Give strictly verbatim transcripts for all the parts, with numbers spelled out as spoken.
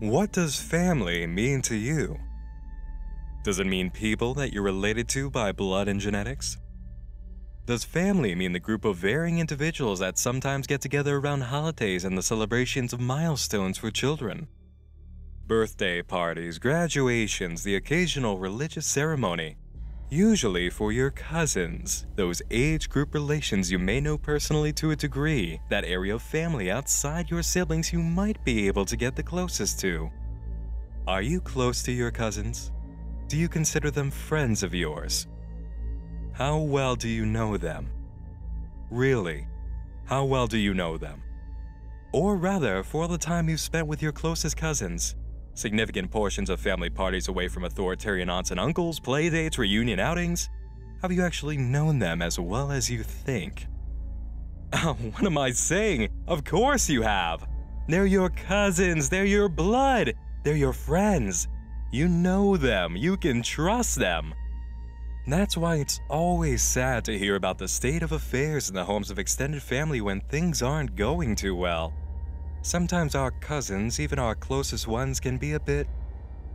What does family mean to you? Does it mean people that you're related to by blood and genetics? Does family mean the group of varying individuals that sometimes get together around holidays and the celebrations of milestones for children? Birthday parties, graduations, the occasional religious ceremony, usually for your cousins, those age group relations you may know personally to a degree, that area of family outside your siblings you might be able to get the closest to. Are you close to your cousins? Do you consider them friends of yours? How well do you know them? Really, how well do you know them? Or rather, for all the time you've spent with your closest cousins, significant portions of family parties away from authoritarian aunts and uncles, playdates, reunion outings, have you actually known them as well as you think? Oh, what am I saying? Of course you have! They're your cousins, they're your blood, they're your friends. You know them, you can trust them. That's why it's always sad to hear about the state of affairs in the homes of extended family when things aren't going too well. Sometimes our cousins, even our closest ones, can be a bit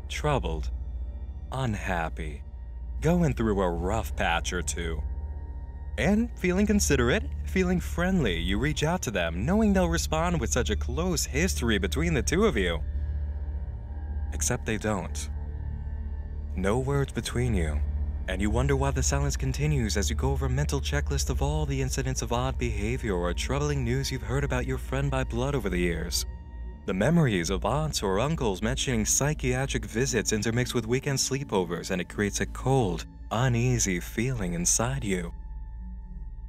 troubled, unhappy, going through a rough patch or two. And feeling considerate, feeling friendly, you reach out to them, knowing they'll respond with such a close history between the two of you. Except they don't. No words between you, and you wonder why the silence continues as you go over a mental checklist of all the incidents of odd behavior or troubling news you've heard about your friend by blood over the years. The memories of aunts or uncles mentioning psychiatric visits intermixed with weekend sleepovers, and it creates a cold, uneasy feeling inside you.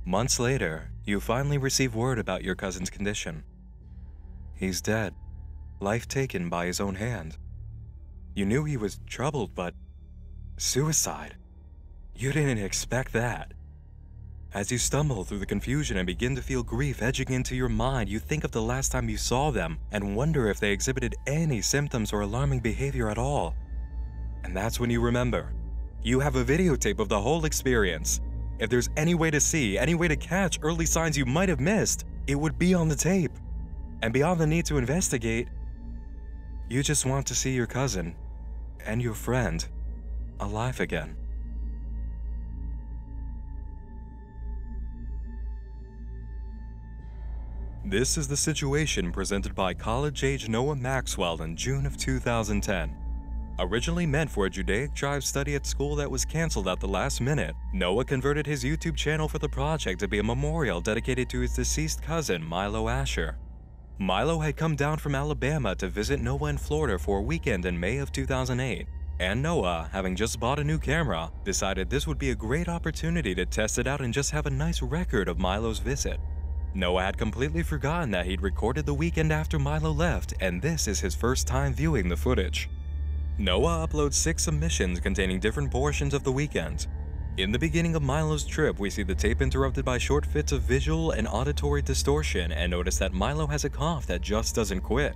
Months later, you finally receive word about your cousin's condition. He's dead, life taken by his own hand. You knew he was troubled, but suicide? You didn't expect that. As you stumble through the confusion and begin to feel grief edging into your mind, you think of the last time you saw them and wonder if they exhibited any symptoms or alarming behavior at all. And that's when you remember. You have a videotape of the whole experience. If there's any way to see, any way to catch early signs you might have missed, it would be on the tape. And beyond the need to investigate, you just want to see your cousin and your friend alive again. This is the situation presented by college-age Noah Maxwell in June of two thousand ten. Originally meant for a Judaic tribe study at school that was canceled at the last minute, Noah converted his YouTube channel for the project to be a memorial dedicated to his deceased cousin, Milo Asher. Milo had come down from Alabama to visit Noah in Florida for a weekend in May of two thousand eight. And Noah, having just bought a new camera, decided this would be a great opportunity to test it out and just have a nice record of Milo's visit. Noah had completely forgotten that he'd recorded the weekend after Milo left, and this is his first time viewing the footage. Noah uploads six submissions containing different portions of the weekend. In the beginning of Milo's trip, we see the tape interrupted by short fits of visual and auditory distortion and notice that Milo has a cough that just doesn't quit.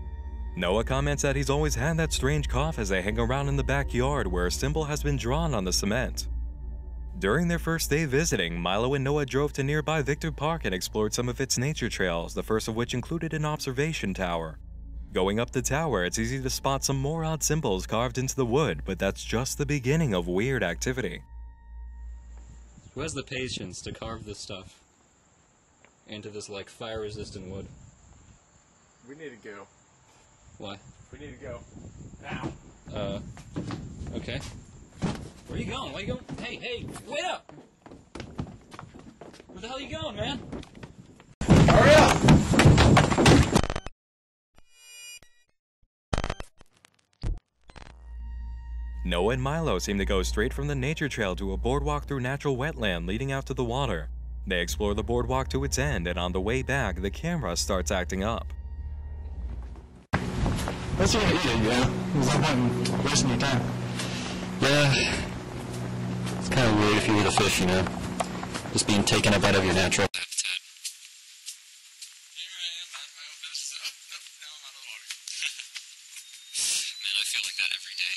Noah comments that he's always had that strange cough as they hang around in the backyard where a symbol has been drawn on the cement. During their first day visiting, Milo and Noah drove to nearby Victor Park and explored some of its nature trails, the first of which included an observation tower. Going up the tower, it's easy to spot some more odd symbols carved into the wood, but that's just the beginning of weird activity. Who has the patience to carve this stuff into this, like, fire-resistant wood? We need to go. Why? We need to go. Now! Uh, okay. Where are you going? Where are you going? Hey, hey, wait up! Where the hell are you going, man? Hurry up! Noah and Milo seem to go straight from the nature trail to a boardwalk through natural wetland leading out to the water. They explore the boardwalk to its end, and on the way back, the camera starts acting up. That's what I did, yeah. Because I wasn't wasting your time. Yeah. It's kind of weird if you were the fish, you know? Just being taken up out of your natural habitat. Here I am on my own business. Oh, nope, now I'm out of the water. Man, I feel like that every day.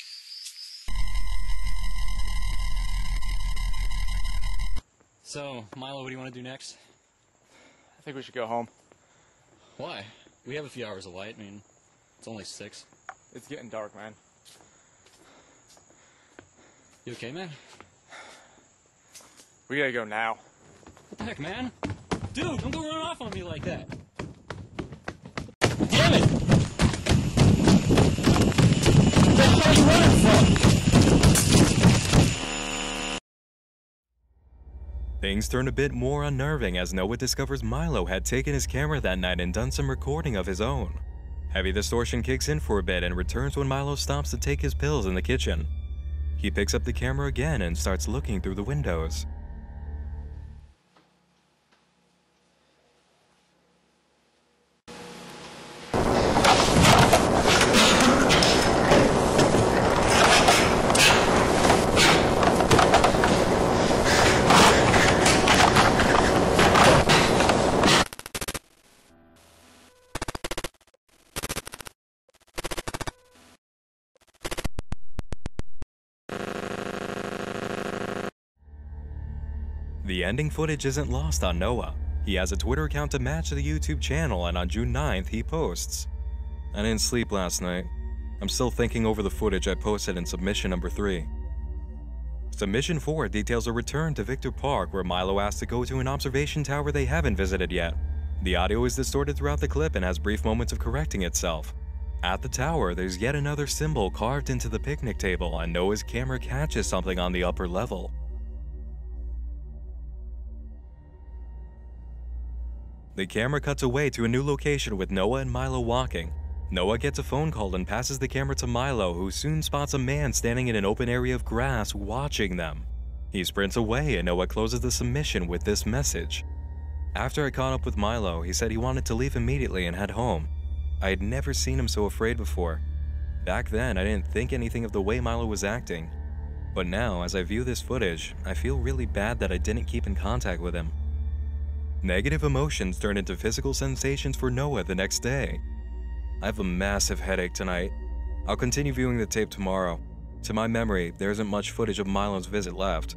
So, Milo, what do you want to do next? I think we should go home. Why? We have a few hours of light. I mean, it's only six. It's getting dark, man. You okay, man? We gotta go now. What the heck, man? Dude, don't go run off on me like that. Damn it! Where are you running from? Things turn a bit more unnerving as Noah discovers Milo had taken his camera that night and done some recording of his own. Heavy distortion kicks in for a bit and returns when Milo stops to take his pills in the kitchen. He picks up the camera again and starts looking through the windows. The ending footage isn't lost on Noah. He has a Twitter account to match the YouTube channel, and on June ninth he posts, "I didn't sleep last night. I'm still thinking over the footage I posted in submission number three. Submission four details a return to Victor Park where Milo asks to go to an observation tower they haven't visited yet. The audio is distorted throughout the clip and has brief moments of correcting itself. At the tower, there's yet another symbol carved into the picnic table, and Noah's camera catches something on the upper level. The camera cuts away to a new location with Noah and Milo walking. Noah gets a phone call and passes the camera to Milo, who soon spots a man standing in an open area of grass watching them. He sprints away and Noah closes the submission with this message. "After I caught up with Milo, he said he wanted to leave immediately and head home. I had never seen him so afraid before. Back then, I didn't think anything of the way Milo was acting. But now, as I view this footage, I feel really bad that I didn't keep in contact with him." Negative emotions turn into physical sensations for Noah the next day. "I have a massive headache tonight. I'll continue viewing the tape tomorrow. To my memory, there isn't much footage of Milo's visit left."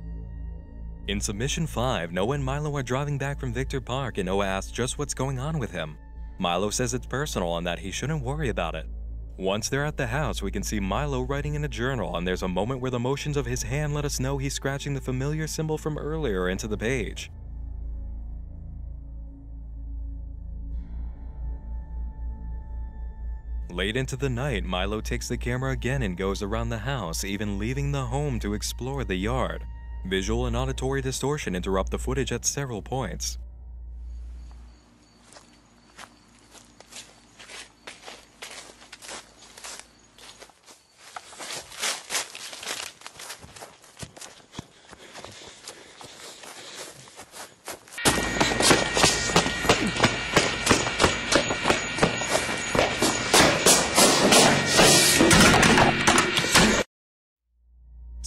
In submission five, Noah and Milo are driving back from Victor Park and Noah asks just what's going on with him. Milo says it's personal and that he shouldn't worry about it. Once they're at the house, we can see Milo writing in a journal, and there's a moment where the motions of his hand let us know he's scratching the familiar symbol from earlier into the page. Late into the night, Milo takes the camera again and goes around the house, even leaving the home to explore the yard. Visual and auditory distortion interrupt the footage at several points.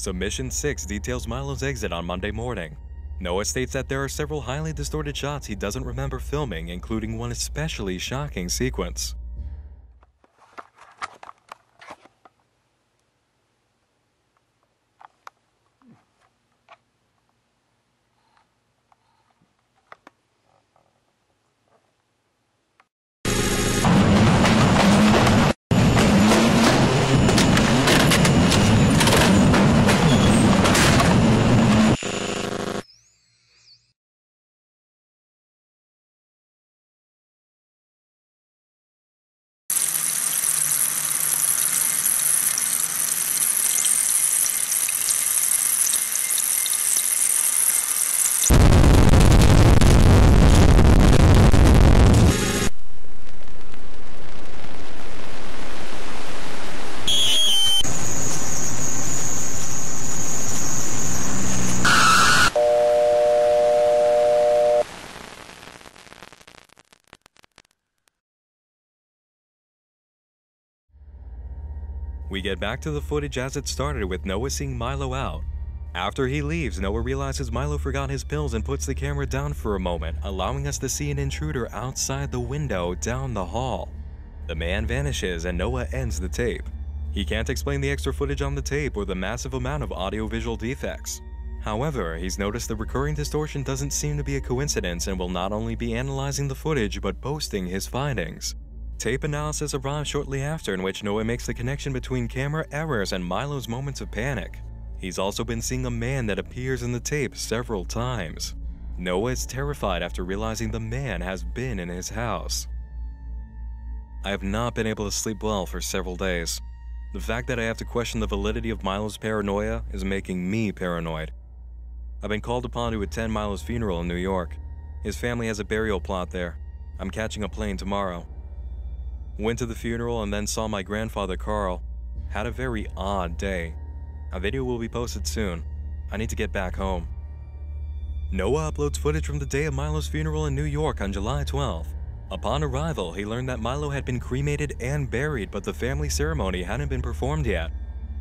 Submission six details Milo's exit on Monday morning. Noah states that there are several highly distorted shots he doesn't remember filming, including one especially shocking sequence. We get back to the footage as it started with Noah seeing Milo out. After he leaves, Noah realizes Milo forgot his pills and puts the camera down for a moment, allowing us to see an intruder outside the window down the hall. The man vanishes and Noah ends the tape. He can't explain the extra footage on the tape or the massive amount of audiovisual defects. However, he's noticed the recurring distortion doesn't seem to be a coincidence and will not only be analyzing the footage but posting his findings. Tape analysis arrives shortly after, in which Noah makes the connection between camera errors and Milo's moments of panic. He's also been seeing a man that appears in the tape several times. Noah is terrified after realizing the man has been in his house. I have not been able to sleep well for several days. The fact that I have to question the validity of Milo's paranoia is making me paranoid. I've been called upon to attend Milo's funeral in New York. His family has a burial plot there. I'm catching a plane tomorrow. Went to the funeral and then saw my grandfather Carl. Had a very odd day. A video will be posted soon. I need to get back home. Noah uploads footage from the day of Milo's funeral in New York on July twelfth. Upon arrival, he learned that Milo had been cremated and buried, but the family ceremony hadn't been performed yet.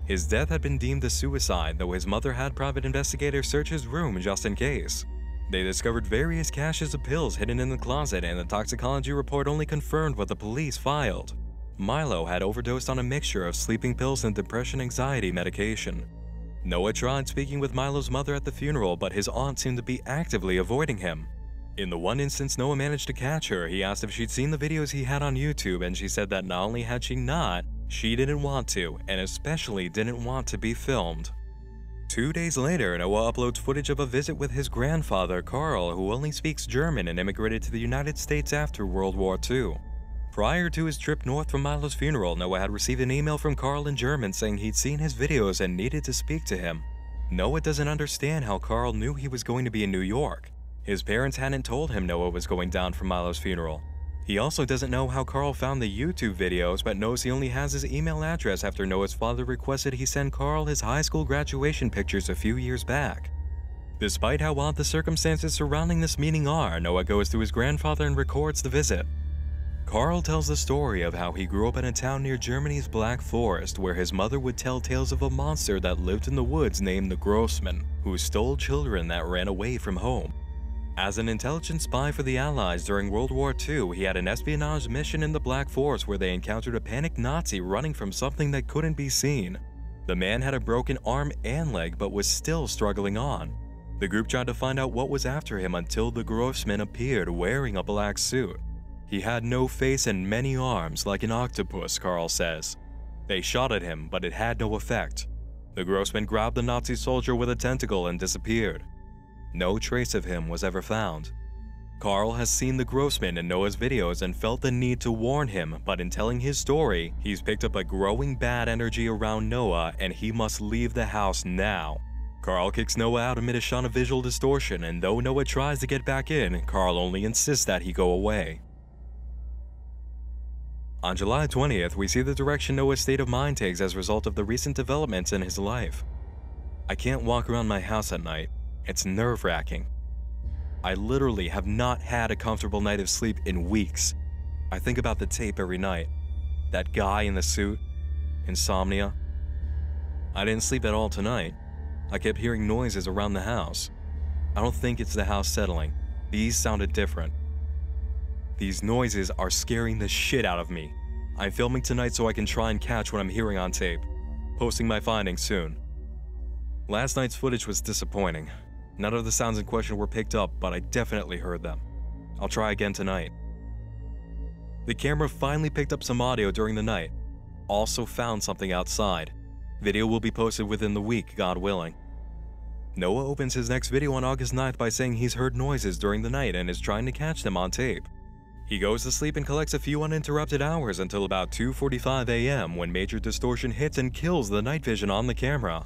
His death had been deemed a suicide, though his mother had private investigators search his room just in case. They discovered various caches of pills hidden in the closet, and the toxicology report only confirmed what the police filed. Milo had overdosed on a mixture of sleeping pills and depression anxiety medication. Noah tried speaking with Milo's mother at the funeral, but his aunt seemed to be actively avoiding him. In the one instance Noah managed to catch her, he asked if she'd seen the videos he had on YouTube, and she said that not only had she not, she didn't want to, and especially didn't want to be filmed. Two days later, Noah uploads footage of a visit with his grandfather, Carl, who only speaks German and immigrated to the United States after World War Two. Prior to his trip north from Milo's funeral, Noah had received an email from Carl in German saying he'd seen his videos and needed to speak to him. Noah doesn't understand how Carl knew he was going to be in New York. His parents hadn't told him Noah was going down for Milo's funeral. He also doesn't know how Carl found the YouTube videos, but knows he only has his email address after Noah's father requested he send Carl his high school graduation pictures a few years back. Despite how odd the circumstances surrounding this meeting are, Noah goes to his grandfather and records the visit. Carl tells the story of how he grew up in a town near Germany's Black Forest, where his mother would tell tales of a monster that lived in the woods named the Grossmann, who stole children that ran away from home. As an intelligence spy for the Allies during World War Two, he had an espionage mission in the Black Forest where they encountered a panicked Nazi running from something that couldn't be seen. The man had a broken arm and leg, but was still struggling on. The group tried to find out what was after him until the Grossmann appeared wearing a black suit. He had no face and many arms, like an octopus, Carl says. They shot at him, but it had no effect. The Grossmann grabbed the Nazi soldier with a tentacle and disappeared. No trace of him was ever found. Carl has seen the Grossmann in Noah's videos and felt the need to warn him, but in telling his story, he's picked up a growing bad energy around Noah and he must leave the house now. Carl kicks Noah out amid a shot of visual distortion, and though Noah tries to get back in, Carl only insists that he go away. On July twentieth, we see the direction Noah's state of mind takes as a result of the recent developments in his life. I can't walk around my house at night. It's nerve-wracking. I literally have not had a comfortable night of sleep in weeks. I think about the tape every night. That guy in the suit. Insomnia. I didn't sleep at all tonight. I kept hearing noises around the house. I don't think it's the house settling. These sounded different. These noises are scaring the shit out of me. I'm filming tonight so I can try and catch what I'm hearing on tape. Posting my findings soon. Last night's footage was disappointing. None of the sounds in question were picked up, but I definitely heard them. I'll try again tonight. The camera finally picked up some audio during the night. Also found something outside. Video will be posted within the week, God willing. Noah opens his next video on August ninth by saying he's heard noises during the night and is trying to catch them on tape. He goes to sleep and collects a few uninterrupted hours until about two forty-five A M when major distortion hits and kills the night vision on the camera.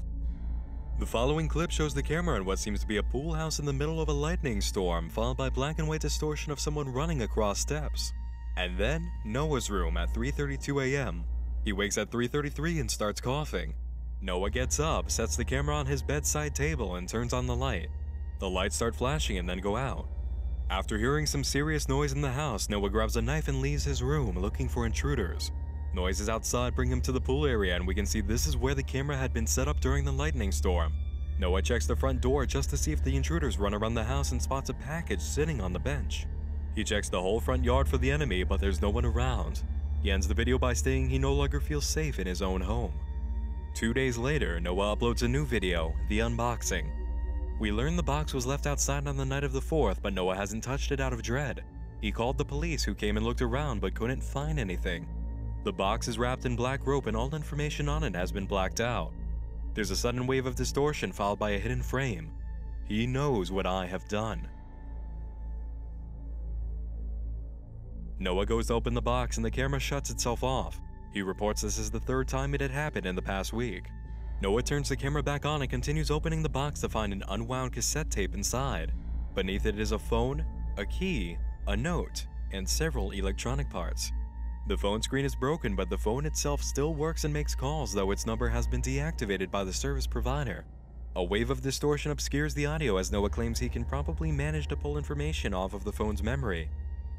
The following clip shows the camera in what seems to be a pool house in the middle of a lightning storm, followed by black and white distortion of someone running across steps. And then, Noah's room at three thirty-two A M He wakes at three thirty-three and starts coughing. Noah gets up, sets the camera on his bedside table, and turns on the light. The lights start flashing and then go out. After hearing some serious noise in the house, Noah grabs a knife and leaves his room, looking for intruders. Noises outside bring him to the pool area, and we can see this is where the camera had been set up during the lightning storm. Noah checks the front door just to see if the intruders run around the house and spots a package sitting on the bench. He checks the whole front yard for the enemy, but there's no one around. He ends the video by stating he no longer feels safe in his own home. Two days later, Noah uploads a new video, The Unboxing. We learn the box was left outside on the night of the fourth, but Noah hasn't touched it out of dread. He called the police, who came and looked around but couldn't find anything. The box is wrapped in black rope and all information on it has been blacked out. There's a sudden wave of distortion followed by a hidden frame. He knows what I have done. Noah goes to open the box and the camera shuts itself off. He reports this is the third time it had happened in the past week. Noah turns the camera back on and continues opening the box to find an unwound cassette tape inside. Beneath it is a phone, a key, a note, and several electronic parts. The phone screen is broken, but the phone itself still works and makes calls, though its number has been deactivated by the service provider. A wave of distortion obscures the audio as Noah claims he can probably manage to pull information off of the phone's memory.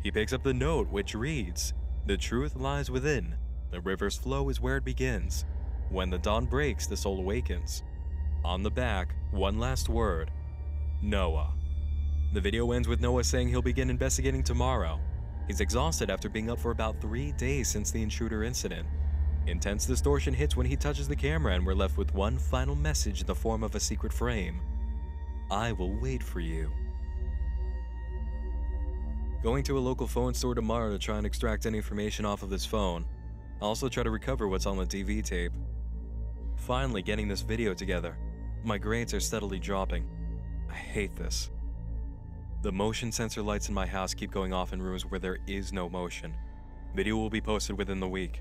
He picks up the note, which reads, "The truth lies within. The river's flow is where it begins. When the dawn breaks, the soul awakens." On the back, one last word: Noah. The video ends with Noah saying he'll begin investigating tomorrow. He's exhausted after being up for about three days since the intruder incident. Intense distortion hits when he touches the camera, and we're left with one final message in the form of a secret frame: "I will wait for you." Going to a local phone store tomorrow to try and extract any information off of this phone. I'll also try to recover what's on the D V tape. Finally getting this video together. My grades are steadily dropping. I hate this. The motion sensor lights in my house keep going off in rooms where there is no motion. Video will be posted within the week.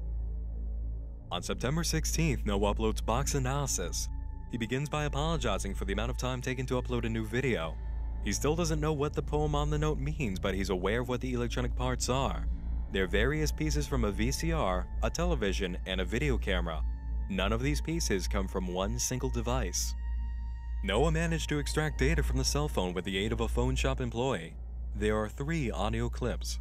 On September sixteenth, Noah uploads box analysis. He begins by apologizing for the amount of time taken to upload a new video. He still doesn't know what the poem on the note means, but he's aware of what the electronic parts are. They're various pieces from a V C R, a television, and a video camera. None of these pieces come from one single device. Noah managed to extract data from the cell phone with the aid of a phone shop employee. There are three audio clips.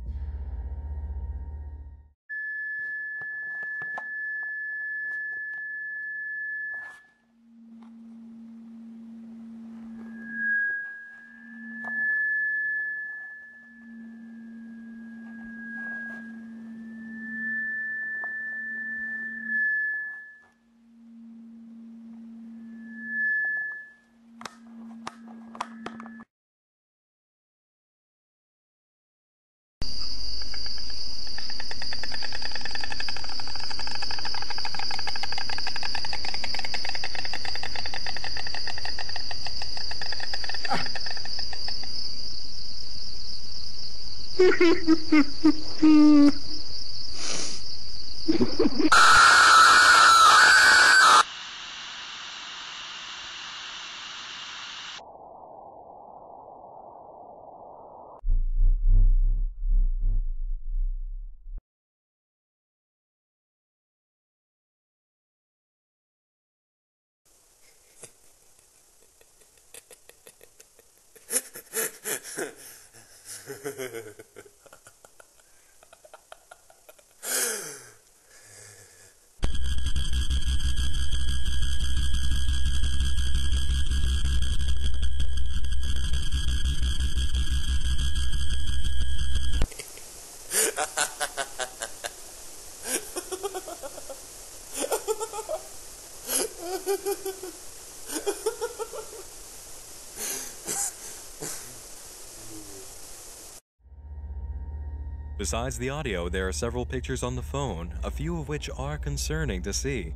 Besides the audio, there are several pictures on the phone, a few of which are concerning to see.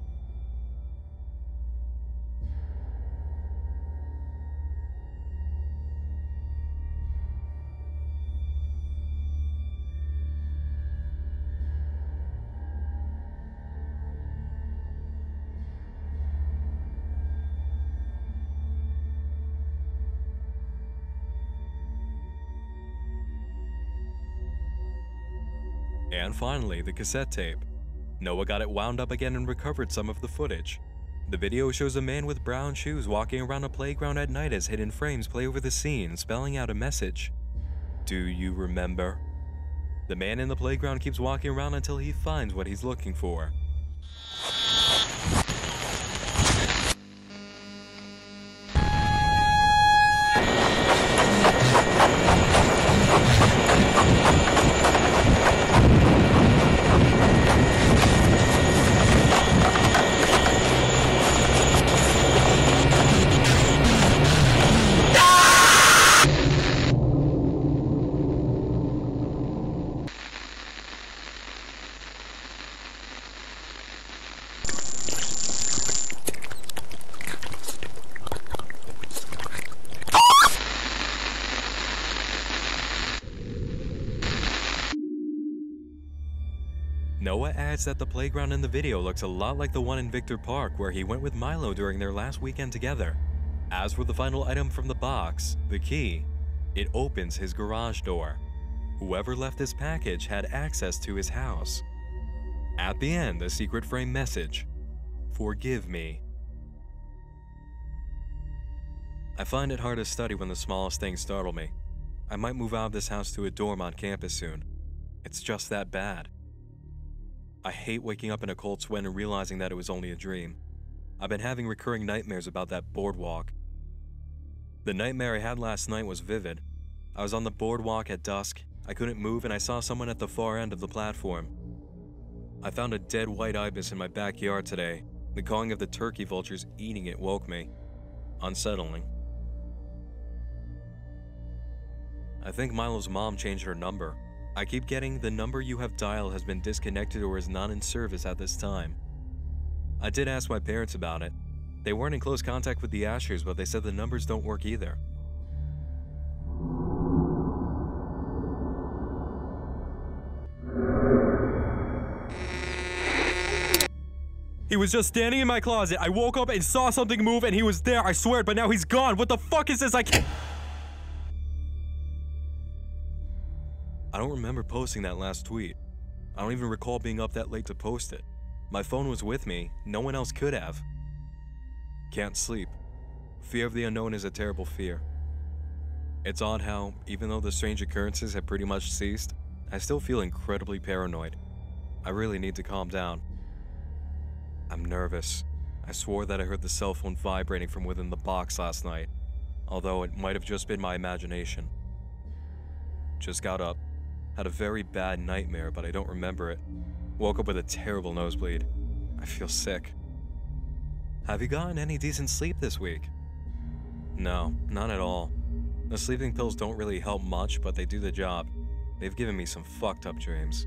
And finally, the cassette tape. Noah got it wound up again and recovered some of the footage. The video shows a man with brown shoes walking around a playground at night as hidden frames play over the scene, spelling out a message: "Do you remember?" The man in the playground keeps walking around until he finds what he's looking for. Noah adds that the playground in the video looks a lot like the one in Victor Park where he went with Milo during their last weekend together. As for the final item from the box, the key, it opens his garage door. Whoever left this package had access to his house. At the end, a secret frame message. Forgive me. I find it hard to study when the smallest things startle me. I might move out of this house to a dorm on campus soon. It's just that bad. I hate waking up in a cold sweat and realizing that it was only a dream. I've been having recurring nightmares about that boardwalk. The nightmare I had last night was vivid. I was on the boardwalk at dusk. I couldn't move and I saw someone at the far end of the platform. I found a dead white ibis in my backyard today. The cawing of the turkey vultures eating it woke me. Unsettling. I think Milo's mom changed her number. I keep getting the number you have dialed has been disconnected or is not in service at this time. I did ask my parents about it. They weren't in close contact with the Ashers, but they said the numbers don't work either. He was just standing in my closet. I woke up and saw something move and he was there, I swear, but now he's gone. What the fuck is this? I can't- I don't remember posting that last tweet. I don't even recall being up that late to post it. My phone was with me, no one else could have. Can't sleep. Fear of the unknown is a terrible fear. It's odd how, even though the strange occurrences have pretty much ceased, I still feel incredibly paranoid. I really need to calm down. I'm nervous. I swore that I heard the cell phone vibrating from within the box last night, although it might have just been my imagination. Just got up. Had a very bad nightmare, but I don't remember it. Woke up with a terrible nosebleed. I feel sick. Have you gotten any decent sleep this week? No, none at all. The sleeping pills don't really help much, but they do the job. They've given me some fucked up dreams.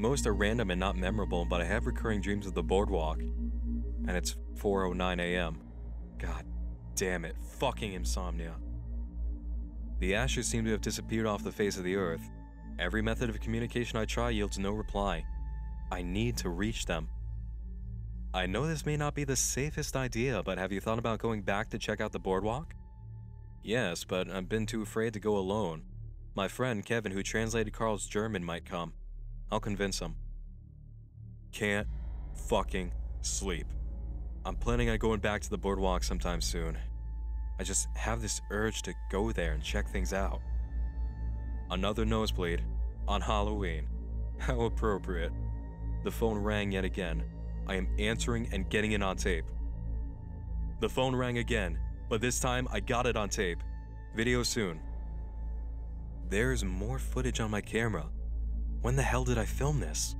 Most are random and not memorable, but I have recurring dreams of the boardwalk. And it's four oh nine a m God damn it, fucking insomnia. The Ashers seem to have disappeared off the face of the earth. Every method of communication I try yields no reply. I need to reach them. I know this may not be the safest idea, but have you thought about going back to check out the boardwalk? Yes, but I've been too afraid to go alone. My friend Kevin, who translated Carl's German, might come. I'll convince him. Can't fucking sleep. I'm planning on going back to the boardwalk sometime soon. I just have this urge to go there and check things out. Another nosebleed, on Halloween. How appropriate. The phone rang yet again. I am answering and getting it on tape. The phone rang again, but this time I got it on tape. Video soon. There's more footage on my camera. When the hell did I film this?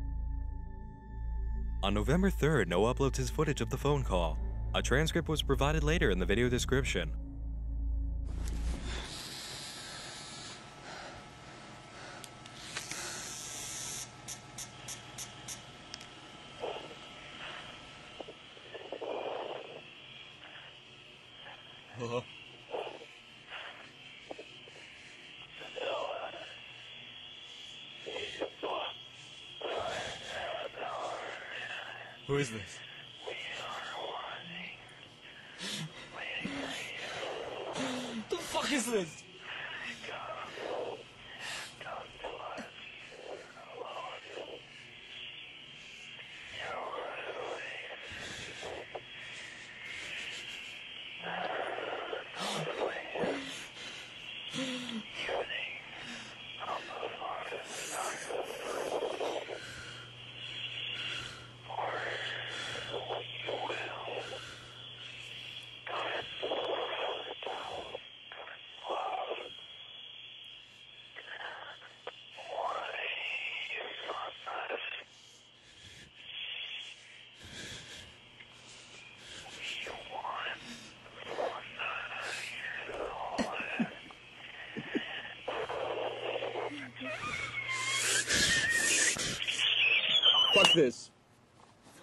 On November third, Noah uploads his footage of the phone call. A transcript was provided later in the video description. Hello? Who is this? The fuck is this?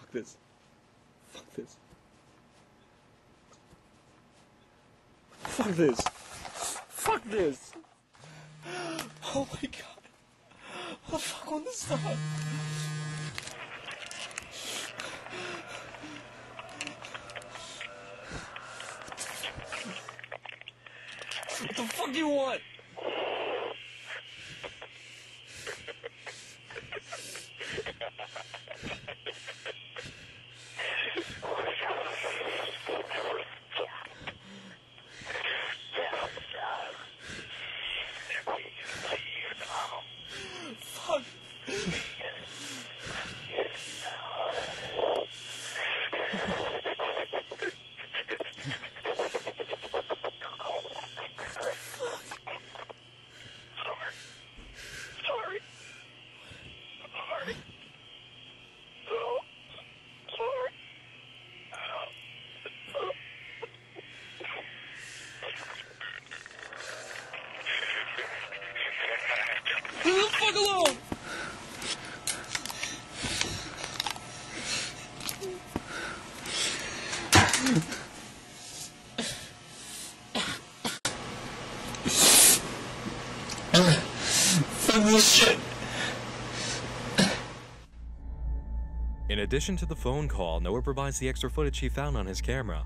Fuck this. Fuck this. Fuck this. Fuck this. Fuck this. Oh my god. What the fuck on this side? the fuck do you want? In addition to the phone call, Noah provides the extra footage he found on his camera.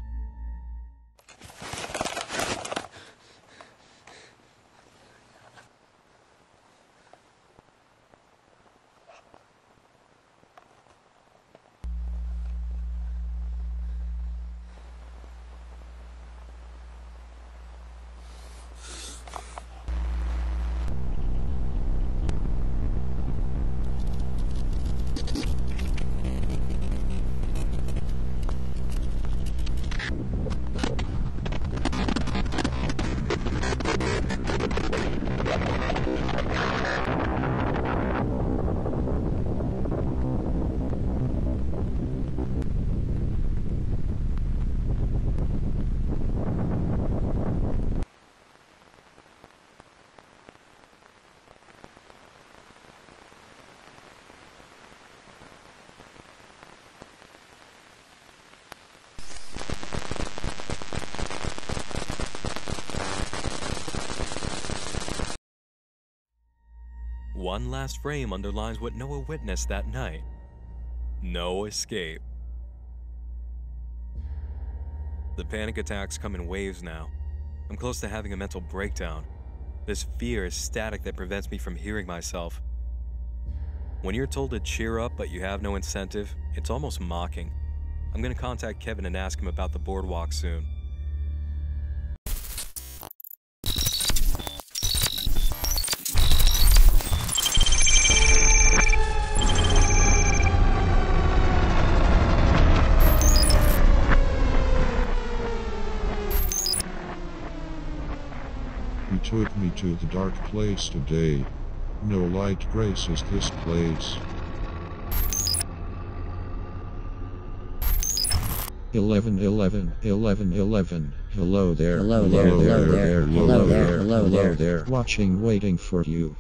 One last frame underlines what Noah witnessed that night. No escape. The panic attacks come in waves now. I'm close to having a mental breakdown. This fear is static that prevents me from hearing myself. When you're told to cheer up but you have no incentive, it's almost mocking. I'm gonna contact Kevin and ask him about the boardwalk soon. Took me to the dark place today. No light graces this place. eleven eleven eleven eleven. Hello there. Hello there. Hello there. there. Hello there. Hello there. there. Watching, waiting for you.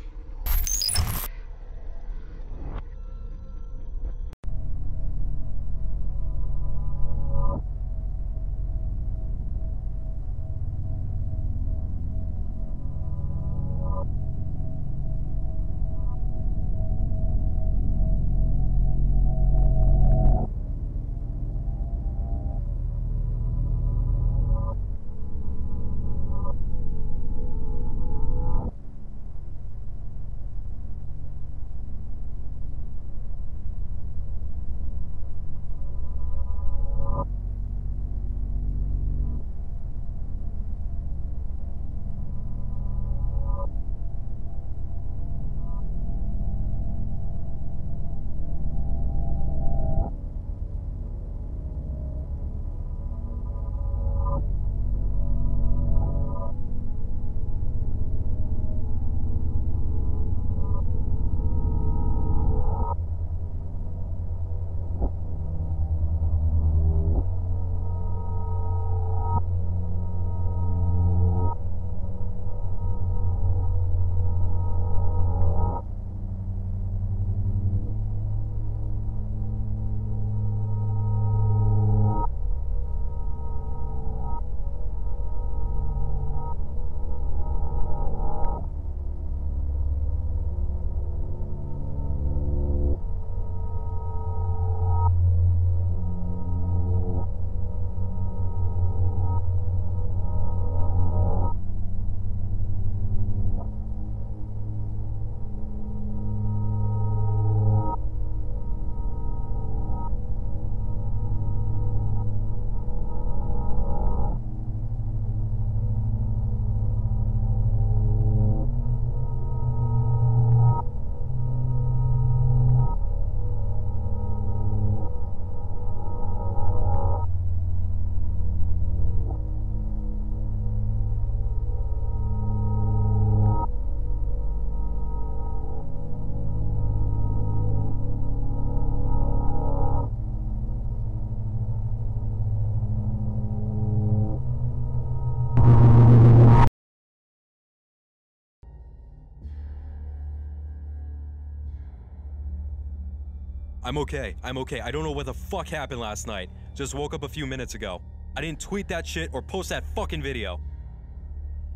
I'm okay. I'm okay. I don't know what the fuck happened last night. Just woke up a few minutes ago. I didn't tweet that shit or post that fucking video.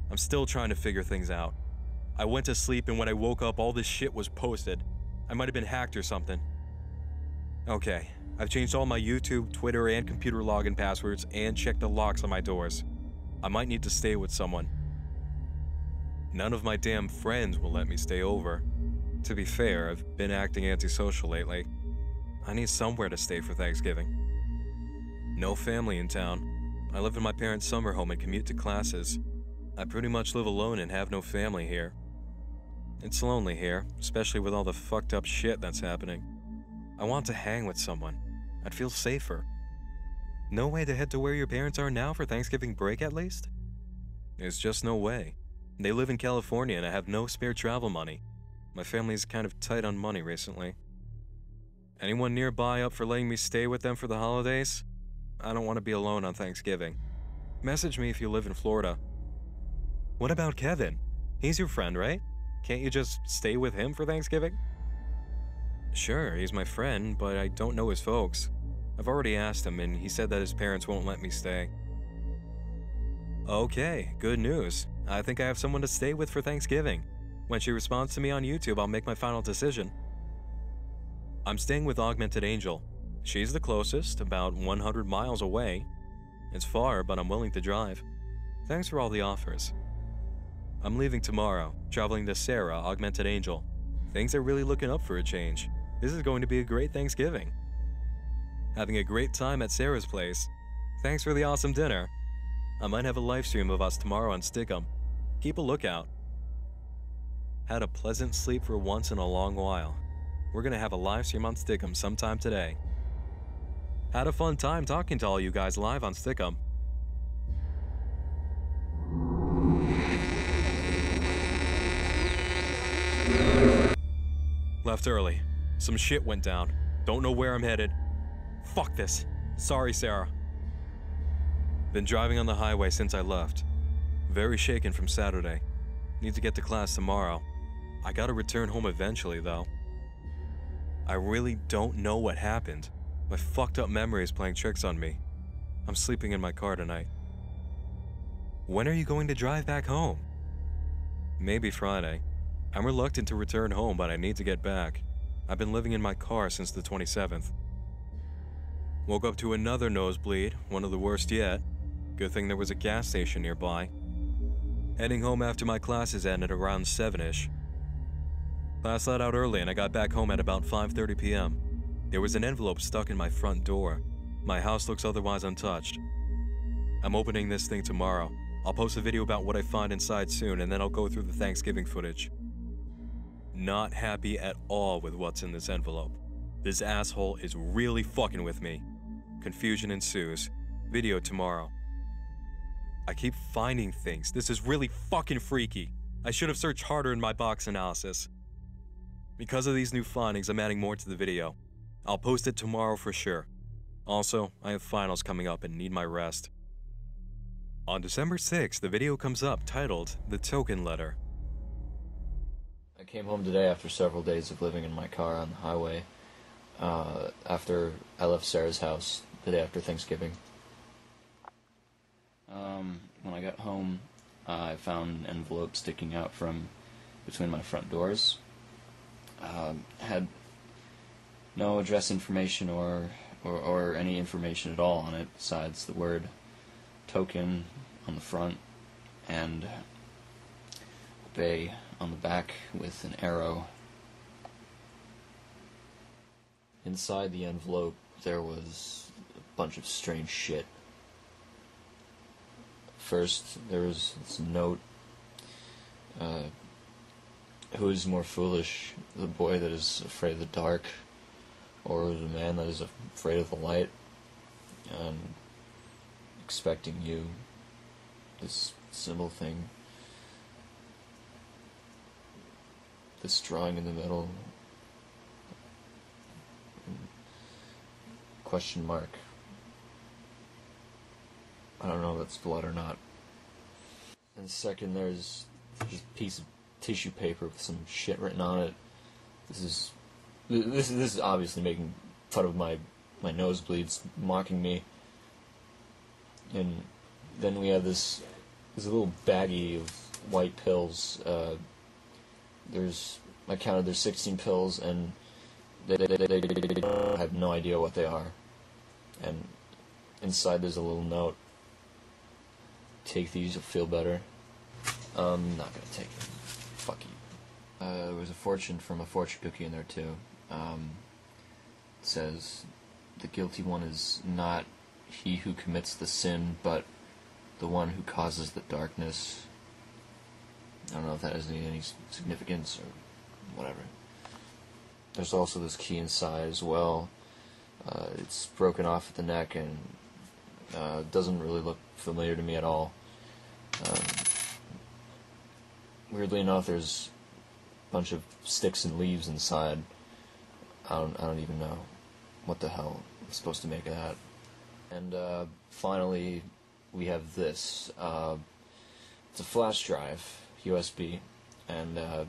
I'm still trying to figure things out. I went to sleep and when I woke up, all this shit was posted. I might have been hacked or something. Okay, I've changed all my YouTube, Twitter, and computer login passwords and checked the locks on my doors. I might need to stay with someone. None of my damn friends will let me stay over. To be fair, I've been acting antisocial lately. I need somewhere to stay for Thanksgiving. No family in town. I live in my parents' summer home and commute to classes. I pretty much live alone and have no family here. It's lonely here, especially with all the fucked up shit that's happening. I want to hang with someone. I'd feel safer. No way to head to where your parents are now for Thanksgiving break at least? There's just no way. They live in California and I have no spare travel money. My family's kind of tight on money recently. Anyone nearby up for letting me stay with them for the holidays? I don't want to be alone on Thanksgiving. Message me if you live in Florida. What about Kevin? He's your friend, right? Can't you just stay with him for Thanksgiving? Sure, he's my friend, but I don't know his folks. I've already asked him and he said that his parents won't let me stay. Okay, good news. I think I have someone to stay with for Thanksgiving. When she responds to me on YouTube, I'll make my final decision. I'm staying with Augmented Angel. She's the closest, about one hundred miles away. It's far, but I'm willing to drive. Thanks for all the offers. I'm leaving tomorrow, traveling to Sarah, Augmented Angel. Things are really looking up for a change. This is going to be a great Thanksgiving. Having a great time at Sarah's place. Thanks for the awesome dinner. I might have a live stream of us tomorrow on Stickam. Keep a lookout. Had a pleasant sleep for once in a long while. We're gonna have a live stream on Stickam sometime today. Had a fun time talking to all you guys live on Stickam. Left early. Some shit went down. Don't know where I'm headed. Fuck this. Sorry, Sarah. Been driving on the highway since I left. Very shaken from Saturday. Need to get to class tomorrow. I gotta return home eventually, though. I really don't know what happened. My fucked up memory is playing tricks on me. I'm sleeping in my car tonight. When are you going to drive back home? Maybe Friday. I'm reluctant to return home, but I need to get back. I've been living in my car since the twenty-seventh. Woke up to another nosebleed, one of the worst yet. Good thing there was a gas station nearby. Heading home after my classes ended around seven-ish. Class let out early and I got back home at about five thirty p m There was an envelope stuck in my front door. My house looks otherwise untouched. I'm opening this thing tomorrow. I'll post a video about what I find inside soon and then I'll go through the Thanksgiving footage. Not happy at all with what's in this envelope. This asshole is really fucking with me. Confusion ensues. Video tomorrow. I keep finding things. This is really fucking freaky. I should have searched harder in my box analysis. Because of these new findings, I'm adding more to the video. I'll post it tomorrow for sure. Also, I have finals coming up and need my rest. On December sixth, the video comes up titled, The Token Letter. I came home today after several days of living in my car on the highway. Uh, after I left Sarah's house the day after Thanksgiving. Um, when I got home, uh, I found an envelope sticking out from between my front doors. Uh, had no address information or, or or any information at all on it besides the word token on the front and obey on the back with an arrow. Inside the envelope there was a bunch of strange shit. First there was this note, uh, who is more foolish, the boy that is afraid of the dark, or the man that is afraid of the light? Um, expecting you, this symbol thing, this drawing in the middle, question mark. I don't know if that's blood or not. And second, there's just a piece of tissue paper with some shit written on it. This is This, this is obviously making fun of my, my nosebleeds, mocking me. And then we have this, this little baggie of white pills. Uh, there's, I counted, there's sixteen pills, and they, they, they, they, they I have no idea what they are. And inside there's a little note. Take these, you'll feel better. Um, not gonna take them. Fuck you. Uh, there was a fortune from a fortune cookie in there, too. Um, it says, the guilty one is not he who commits the sin, but the one who causes the darkness. I don't know if that has any, any significance or whatever. There's also this key inside as well. Uh, it's broken off at the neck and uh, doesn't really look familiar to me at all. Um, weirdly enough, there's a bunch of sticks and leaves inside. I don't, I don't even know what the hell I'm supposed to make of that. And uh, finally, we have this. Uh, it's a flash drive, U S B, and uh,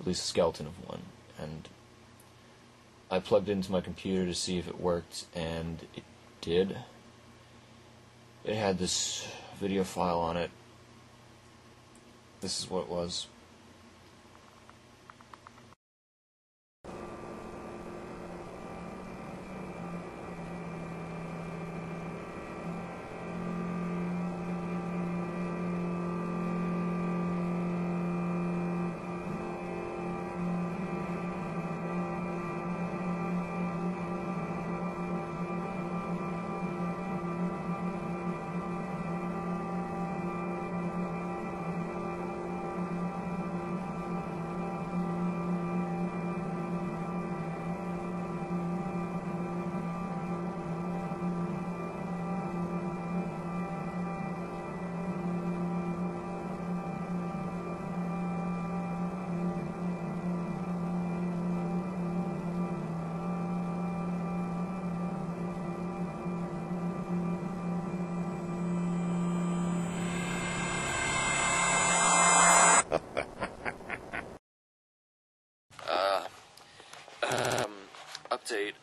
at least a skeleton of one. And I plugged it into my computer to see if it worked, and it did. It had this video file on it. This is what it was.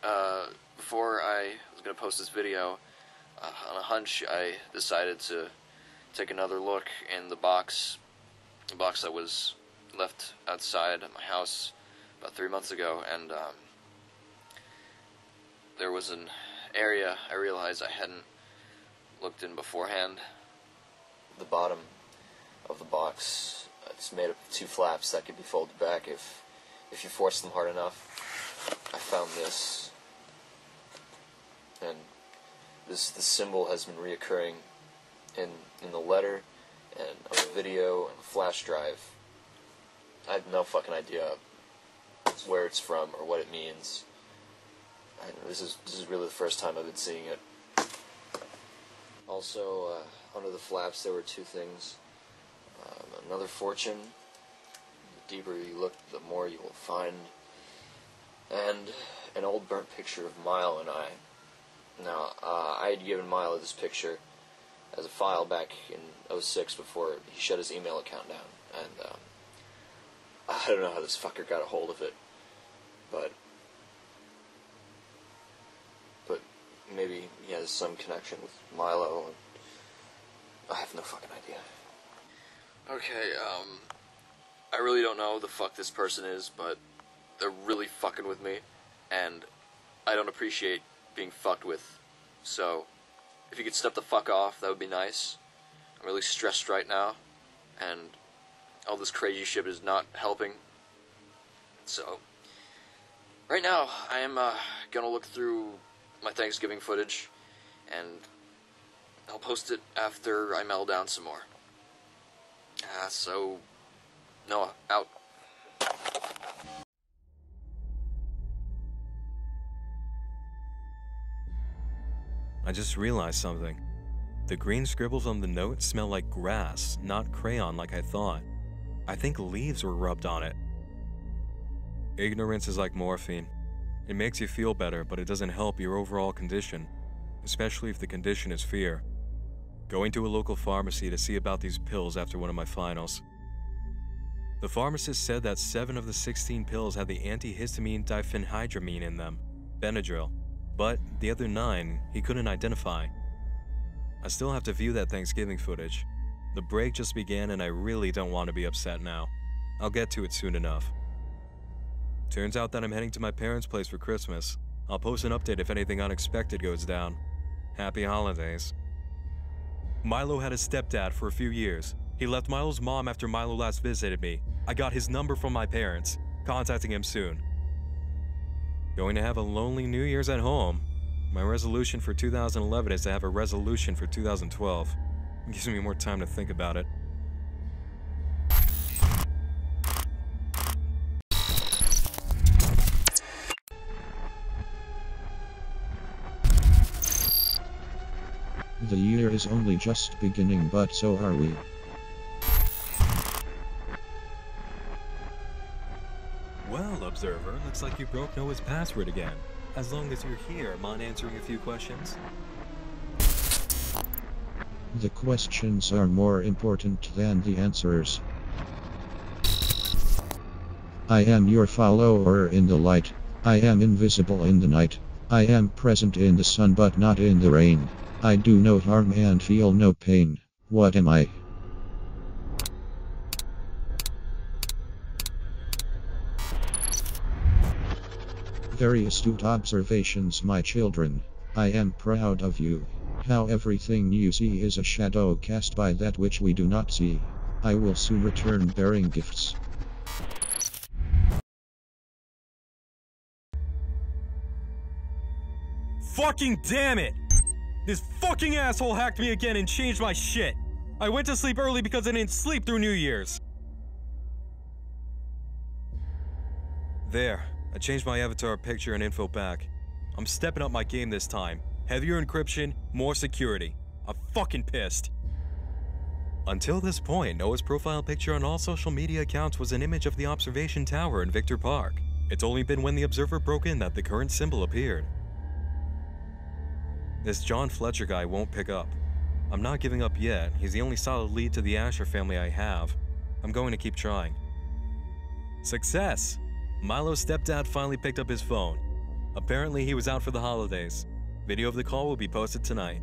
Uh, before I was going to post this video, uh, on a hunch, I decided to take another look in the box, the box that was left outside at my house about three months ago, and um, there was an area I realized I hadn't looked in beforehand. The bottom of the box, it's made up of two flaps that could be folded back if, if you force them hard enough. I found this, and this the symbol has been reoccurring in in the letter and on the video and the flash drive. I have no fucking idea where it's from or what it means. I don't know, this is this is really the first time I've been seeing it. Also, uh, under the flaps there were two things: um, another fortune. The deeper you look, the more you will find. And an old burnt picture of Milo and I. Now, uh, I had given Milo this picture as a file back in oh six before he shut his email account down. And um, I don't know how this fucker got a hold of it, but but maybe he has some connection with Milo. And I have no fucking idea. Okay, um, I really don't know who the fuck this person is, but they're really fucking with me, and I don't appreciate being fucked with. So, if you could step the fuck off, that would be nice. I'm really stressed right now, and all this crazy shit is not helping. So, right now, I am uh, gonna look through my Thanksgiving footage, and I'll post it after I mellow down some more. Uh, so, Noah, out. I just realized something. The green scribbles on the note smell like grass, not crayon like I thought. I think leaves were rubbed on it. Ignorance is like morphine. It makes you feel better, but it doesn't help your overall condition, especially if the condition is fear. Going to a local pharmacy to see about these pills after one of my finals. The pharmacist said that seven of the sixteen pills had the antihistamine diphenhydramine in them, Benadryl, but the other nine he couldn't identify. I still have to view that Thanksgiving footage. The break just began and I really don't want to be upset now. I'll get to it soon enough. Turns out that I'm heading to my parents' place for Christmas. I'll post an update if anything unexpected goes down. Happy holidays. Milo had a stepdad for a few years. He left Milo's mom after Milo last visited me. I got his number from my parents, contacting him soon. Going to have a lonely New Year's at home. My resolution for two thousand eleven is to have a resolution for two thousand twelve. It gives me more time to think about it. The year is only just beginning, but so are we. Well, Observer, looks like you broke Noah's password again. As long as you're here, mind answering a few questions? The questions are more important than the answers. I am your follower in the light. I am invisible in the night. I am present in the sun but not in the rain. I do no harm and feel no pain. What am I? Very astute observations, my children. I am proud of you. How everything you see is a shadow cast by that which we do not see. I will soon return bearing gifts. Fucking damn it! This fucking asshole hacked me again and changed my shit. I went to sleep early because I didn't sleep through New Year's. There, I changed my avatar picture and info back. I'm stepping up my game this time. Heavier encryption, more security. I'm fucking pissed. Until this point, Noah's profile picture on all social media accounts was an image of the observation tower in Victor Park. It's only been when the Observer broke in that the current symbol appeared. This John Fletcher guy won't pick up. I'm not giving up yet. He's the only solid lead to the Asher family I have. I'm going to keep trying. Success! Milo's stepdad finally picked up his phone. Apparently he was out for the holidays. Video of the call will be posted tonight.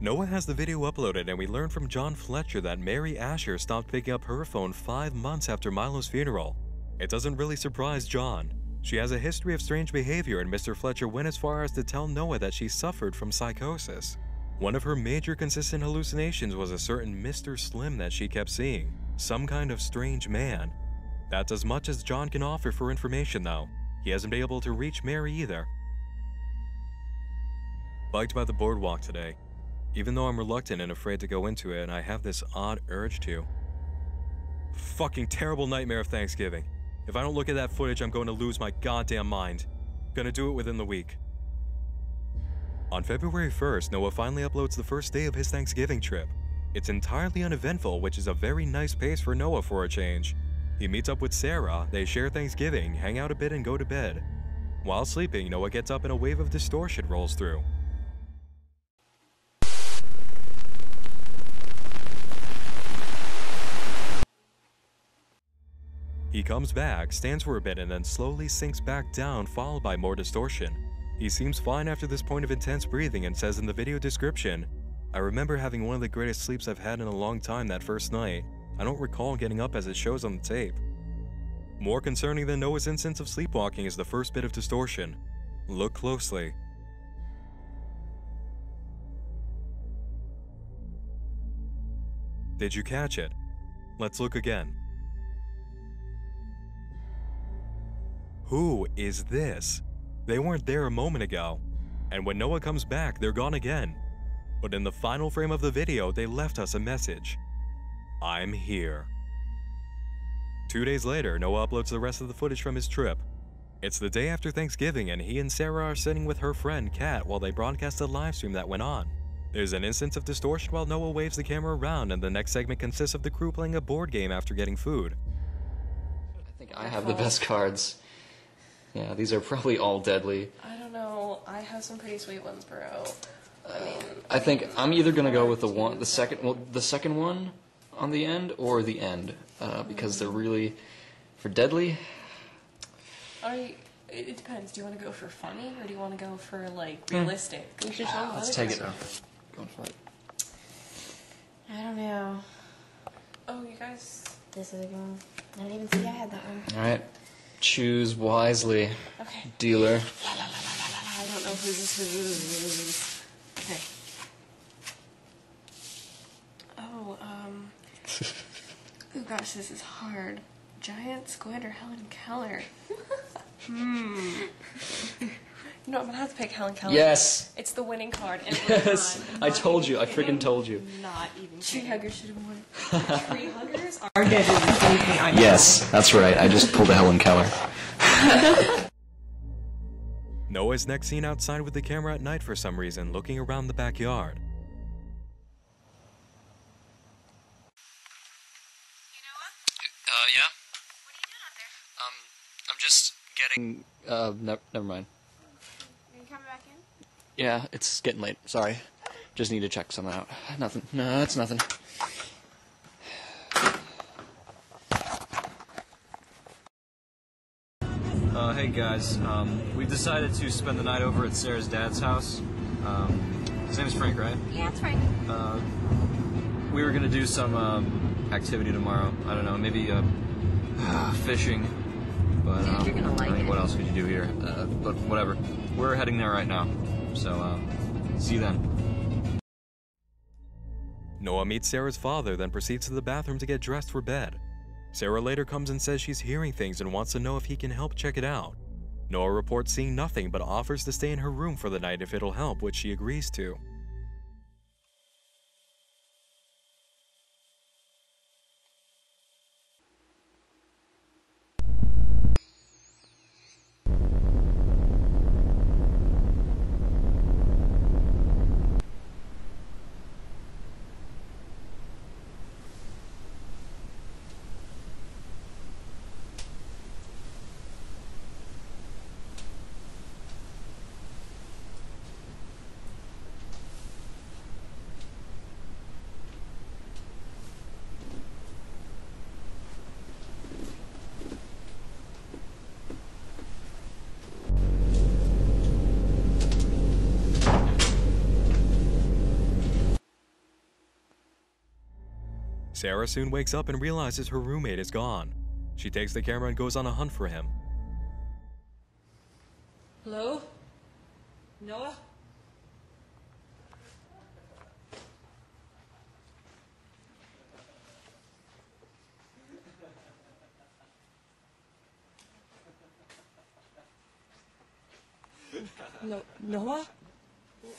Noah has the video uploaded and we learned from John Fletcher that Mary Asher stopped picking up her phone five months after Milo's funeral. It doesn't really surprise John. She has a history of strange behavior, and Mister Fletcher went as far as to tell Noah that she suffered from psychosis. One of her major consistent hallucinations was a certain Mister Slim that she kept seeing, some kind of strange man. That's as much as John can offer for information, though. He hasn't been able to reach Mary either. Biked by the boardwalk today. Even though I'm reluctant and afraid to go into it, I have this odd urge to. Fucking terrible nightmare of Thanksgiving. If I don't look at that footage, I'm going to lose my goddamn mind. Gonna do it within the week. On February first, Noah finally uploads the first day of his Thanksgiving trip. It's entirely uneventful, which is a very nice pace for Noah for a change. He meets up with Sarah, they share Thanksgiving, hang out a bit and go to bed. While sleeping, Noah gets up and a wave of distortion rolls through. He comes back, stands for a bit, and then slowly sinks back down, followed by more distortion. He seems fine after this point of intense breathing and says in the video description, "I remember having one of the greatest sleeps I've had in a long time that first night. I don't recall getting up as it shows on the tape." More concerning than Noah's instance of sleepwalking is the first bit of distortion. Look closely. Did you catch it? Let's look again. Who is this? They weren't there a moment ago. And when Noah comes back, they're gone again. But in the final frame of the video, they left us a message. "I'm here." Two days later, Noah uploads the rest of the footage from his trip. It's the day after Thanksgiving and he and Sarah are sitting with her friend Kat while they broadcast a live stream that went on. There's an instance of distortion while Noah waves the camera around, and the next segment consists of the crew playing a board game after getting food. I think I have the best cards. Yeah, these are probably all deadly. I don't know. I have some pretty sweet ones, bro. I mean, uh, I think I'm either gonna go with the one, the second, well, the second one on the end or the end, uh, because they're really for deadly. I. It depends. Do you want to go for funny or do you want to go for like realistic? Mm. We should try. Let's take it. Going for it. I don't know. Oh, you guys. This is a good one. I didn't even see I had that one. All right. Choose wisely, okay. Dealer. La, la, la, la, la, la. I don't know who this is. Okay. Oh, um. oh gosh, this is hard. Giant squid or Helen Keller? Hmm. No, I'm gonna have to pick Helen Keller. Yes. It's the winning card. Yes. I told you. I freaking told you. Not even. Tree huggers should have won. Tree huggers are dead. Yes, that's right. I just pulled a Helen Keller. Noah's next seen outside with the camera at night for some reason, looking around the backyard. Getting, uh, ne never mind. Are you coming back in? Yeah, it's getting late. Sorry. Just need to check something out. Nothing. No, it's nothing. Uh, hey guys. Um, we've decided to spend the night over at Sarah's dad's house. Um, his name is Frank, right? Yeah, it's Frank. Uh, we were gonna do some, um, activity tomorrow. I don't know, maybe, uh, fishing. But um, You're gonna like I mean, what else could you do here? Uh, but whatever. We're heading there right now. So, um, see you then. Noah meets Sarah's father, then proceeds to the bathroom to get dressed for bed. Sarah later comes and says she's hearing things and wants to know if he can help check it out. Noah reports seeing nothing but offers to stay in her room for the night if it'll help, which she agrees to. Sarah soon wakes up and realizes her roommate is gone. She takes the camera and goes on a hunt for him. Hello? Noah? No, Noah?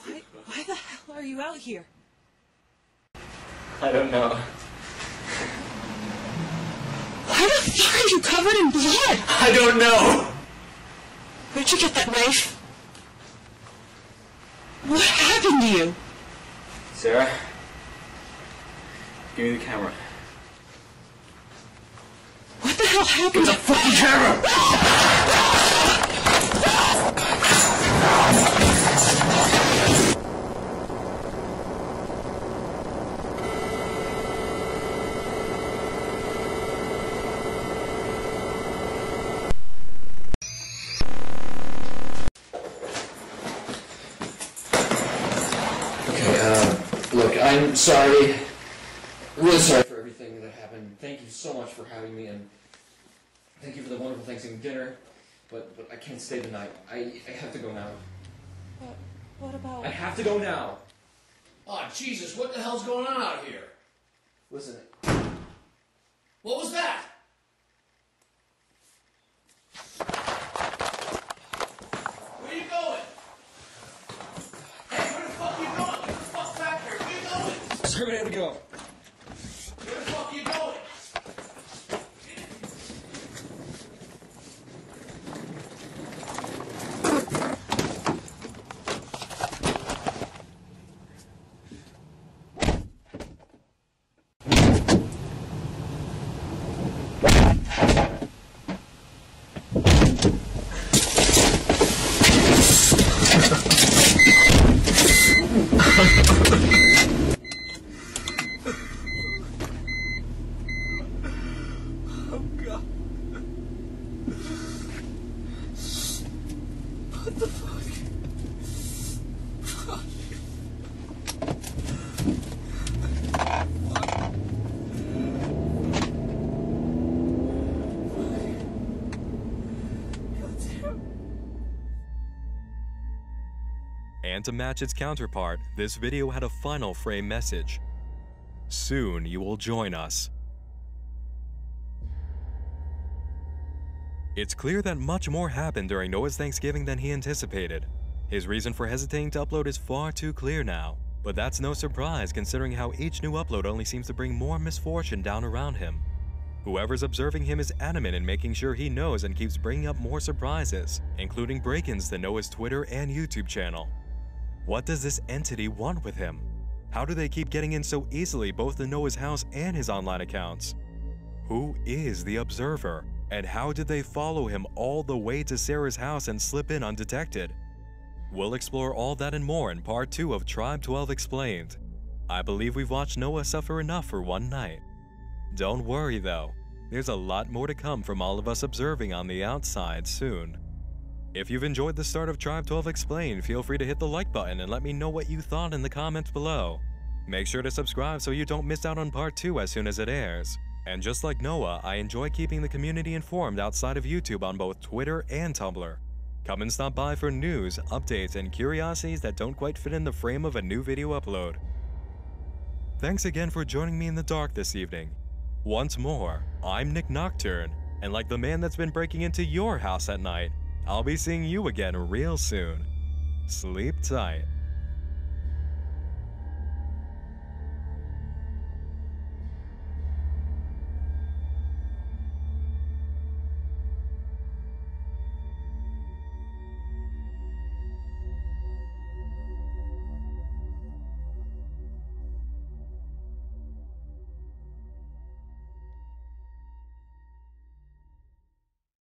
Why, why the hell are you out here? I don't know. Why the fuck are you covered in blood? I don't know. Where'd you get that knife? What happened to you? Sarah, give me the camera. What the hell happened? Give the fucking camera! I'm sorry, really sorry for everything that happened. Thank you so much for having me, and thank you for the wonderful Thanksgiving dinner, but, but I can't stay the night. I, I have to go now. What, what about... I have to go now. Aw, oh, Jesus, what the hell's going on out here? Listen. What was that? Where you going? Screw it, I gotta go. Where the fuck are you going? What the fuck? And to match its counterpart, this video had a final frame message. Soon you will join us. It's clear that much more happened during Noah's Thanksgiving than he anticipated. His reason for hesitating to upload is far too clear now, but that's no surprise considering how each new upload only seems to bring more misfortune down around him. Whoever's observing him is adamant in making sure he knows and keeps bringing up more surprises, including break-ins to Noah's Twitter and YouTube channel. What does this entity want with him? How do they keep getting in so easily both to Noah's house and his online accounts? Who is the observer? And how did they follow him all the way to Sarah's house and slip in undetected? We'll explore all that and more in part two of Tribe twelve Explained. I believe we've watched Noah suffer enough for one night. Don't worry though, there's a lot more to come from all of us observing on the outside soon. If you've enjoyed the start of Tribe twelve Explained, feel free to hit the like button and let me know what you thought in the comments below. Make sure to subscribe so you don't miss out on part two as soon as it airs. And just like Noah, I enjoy keeping the community informed outside of YouTube on both Twitter and Tumblr. Come and stop by for news, updates, and curiosities that don't quite fit in the frame of a new video upload. Thanks again for joining me in the dark this evening. Once more, I'm Nick Nocturne, and like the man that's been breaking into your house at night, I'll be seeing you again real soon. Sleep tight.